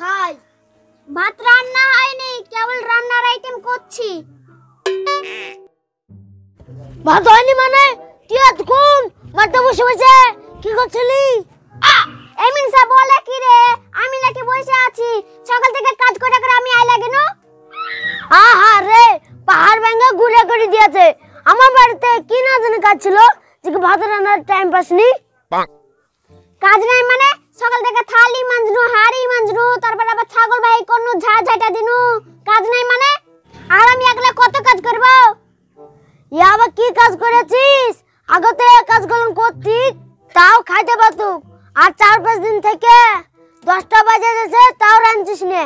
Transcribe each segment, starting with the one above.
খাই। ভাত রান্না হয়নি, কেবল রান্নার আইটেম করছি। ভাত হয়নি মানে? তুই এতক্ষণ মাঠে বসে বসে কি করছিলি? এমিন সাহেব বলে কি রে, আমি নাকি বসে আছি, সকাল থেকে কাজ করে করে আমি আই লাগে না। আহা রে, পাহাড় ভেঙে ঘুরে ঘুরে দিয়েছে। আমার বাড়িতে কি না জানি কাজ ছিল, যে ভাত রান্নার টাইম পাসনি। কাজ নাই মানে? সকাল থেকে থালি মাঞ্জনু, হাড়ি মাঞ্জনু, তারপর আবার ছাগল ভাই কোন ঝাড় ঝাটা দিনু। কাজ নাই মানে? আর আমি একলা কত কাজ করব? ইয়া আবার কি কাজ করেছিস? আগতে কাজ গলন করতি, তাও খাইতে পারতু। আর ৪-৫ দিন থেকে ১০টা বাজে গেছে, তাও রাঁধছিস নে।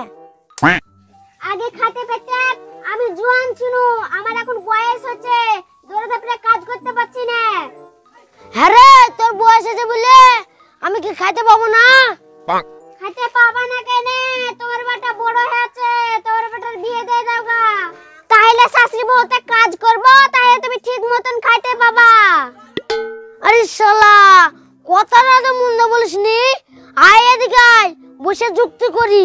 আগে খাতে পেতে আমি জোয়ান ছিনু, আমার এখন বয়স হচ্ছে, ধরে ধরে কাজ করতে পারছি না। হ্যাঁ রে, তোর বয়স হয়েছে বলে আমি কি খাইতে পাবো না? খাইতে পাবা না কেন? তোমার বাটা বড় হয়েছে, তোমার বাটার বিয়ে দিয়ে দাও গা। তাইলে শাশুড়ি বউতে কাজ করবো, তাইলে তুমি ঠিক মতন খাইতে পাবা। আরে শালা, কথাটা তো মন্দ বলিসনি। আয় এদিকে আয়, বসে যুক্তি করি।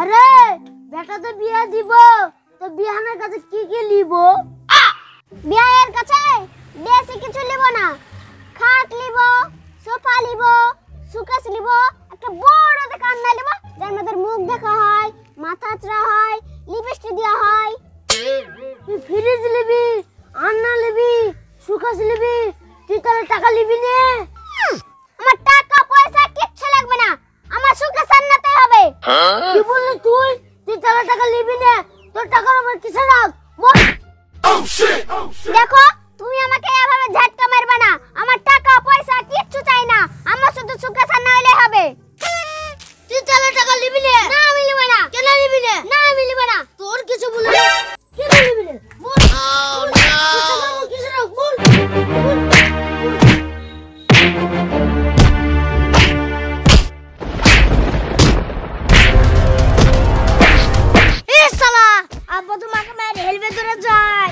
আরে বেটা তো বিয়ে দিব, তো বিয়ানের কাছে কি কি লিব? বিয়ের কাছে বেশি কিছু লিব না, খাট লিব, সোফা লিব, সুকেস লিব, একটা বড় দোকান না লিব, যার মধ্যে মুখ দেখা হয়, মাথা চড়া হয়, লিপস্টিক দেওয়া হয়। তুই ফ্রিজ লিবি, আন্না লিবি, সুকেস লিবি, তুই তাহলে টাকা লিবি নে? আমার টাকা পয়সা কিচ্ছু লাগবে না, আমার সুকেস আনতে হবে। কি বললি তুই? তুই তাহলে টাকা লিবি নে? তোর টাকার উপর কিছু রাখ। দেখো, তুমি আমাকে এভাবে ঝাটকা মারবা না। আমার টাকা পয়সা কিচ্ছু চাই না, আমার শুধু সুকেস আনা হলেই হবে। তুই তাহলে টাকা লিবি না? না, আমি লিব না। কেন লিবি না? না, আমি লিব না। তোর কিছু বলবি না? কেন লিবি না? বল। ও না, তুমি কিছু না বল। এ শালা, আব্বা তোমাকে মেরে হেলবে ধরে যায়।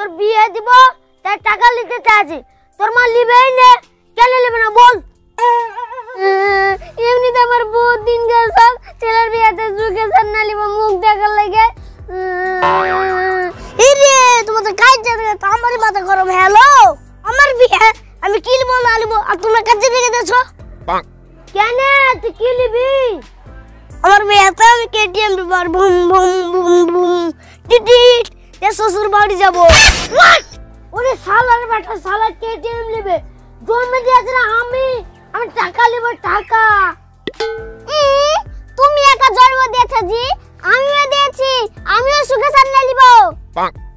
তোর বিয়ে দিব, তার টাকা নিতে চাইছি, তোর মা লিবেই না। কেন লিবে না বল? এমনিতে আমার বহুত দিন গেছে ছেলের বিয়েতে সুকেস না লিব, মুখ দেখার লাগে। এই রে, তোমাদের কাজ জায়গা তো আমারই মাথা গরম। হ্যালো, আমার বিয়ে আমি কি লিব না লিব, আর তোমরা কাজে রেখে দিয়েছ কেন? তুই কি লিবি? আমার বিয়েতে আমি কেটিএম বিবার ভুম ভুম ভুম ভুম টিটিট এ শ্বশুর বাড়ি যাবো। ওরে শালার বেটা, শালা কেটিএম লিবে? জমি দিয়েছে না আমি টাকা লিব, টাকা। তুমি একা জন্ম দিয়েছ জি, আমিও দিয়েছি, আমিও সুকেস আনা লিব।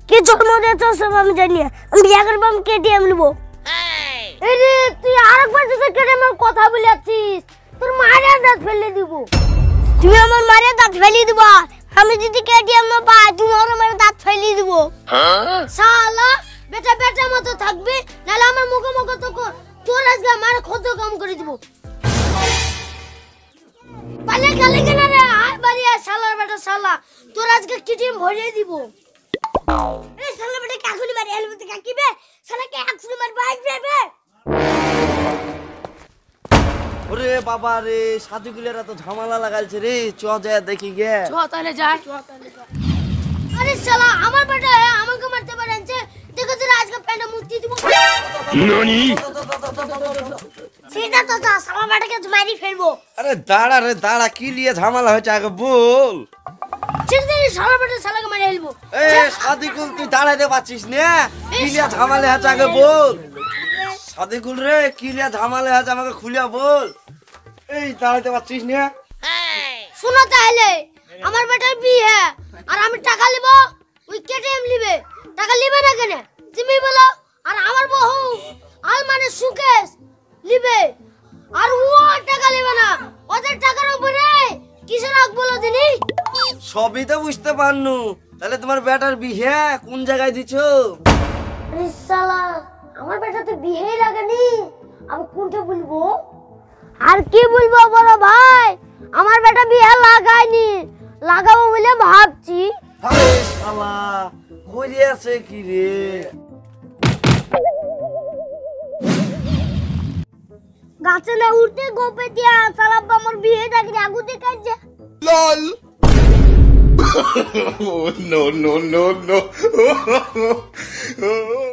কি জন্ম দিয়েছ সব আমি জানি না, আমি বিয়ে করব, আমি কেটিএম লিব। এই রে, তুই আরেকবার যদি কেটিএম এর কথা বলেছিস, তোর মারিয়া দাঁত ফেলে দিব। তুমি আমার মারিয়া দাঁত ফেলে দিব? আমি যদি কেটিএম না পাই, তুমি আমার দাঁত ফেলে দিব। শালা বেটা, বেটার মতো থাকবি, নাহলে আমার মুখে মুখে তো কর, তোর আজকে আমার ক্ষত কম করে দিব। পালে গেলে কেন রে? আয় বাড়ি আয়, শালার বেটা শালা, তোর আজকে কেটিএম ভরিয়ে দিব। এই শালা বেটা, কাকুলি বাড়ি এলো তো কাকিবে, শালাকে একশো মার বাইক দেবে। ওরে বাবা রে, সাধুকুলের এত ঝামেলা লাগাইছে রে, চ যায় দেখি গে। চ তাহলে যা। আরে শালা, আমার বেটা আমাকে মারতে পারেনছে। সাদিকুল রে, কি লিয়া ঝামেলা হয়েছে আমাকে খুলিয়া বল। এই দাঁড়াতে পারছিস না? শোনা তাহলে, আমার বেটার বিয়ে আর আমি টাকা লিব, কেটিএম লিবে, টাকা লিবে না কেন তুমি বলো? আর আমার বউ আল মানে সুকেস লিবে, আর ও টাকা লিবে না, ও করতে পারনু তাহলে তোমার ব্যাটার বিহে কোন জায়গায় দিছো? আরে শালা আমার ব্যাটা তো বিহেই লাগেনি, আমি কোনটা বলবো আর কি বলবো বড় ভাই? আমার ব্যাটা বিহে লাগাইনি, লাগাবো বলে ভাবছি। আরে শালা কই আছে কি রে? গাছে না উঠতে গোপে দিয়া শালা আমার বিহে ডাকি আগু দেখাইছে LOL Oh no no no no